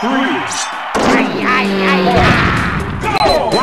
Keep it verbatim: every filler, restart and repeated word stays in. three, two, go!